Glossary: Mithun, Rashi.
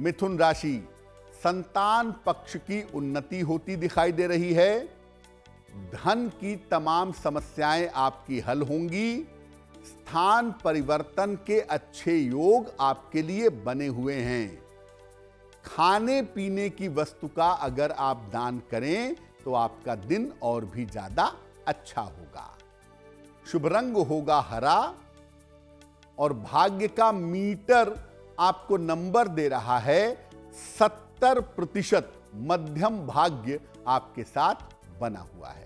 मिथुन राशि, संतान पक्ष की उन्नति होती दिखाई दे रही है। धन की तमाम समस्याएं आपकी हल होंगी। स्थान परिवर्तन के अच्छे योग आपके लिए बने हुए हैं। खाने पीने की वस्तु का अगर आप दान करें तो आपका दिन और भी ज्यादा अच्छा होगा। शुभ रंग होगा हरा और भाग्य का मीटर आपको नंबर दे रहा है 70%। मध्यम भाग्य आपके साथ बना हुआ है।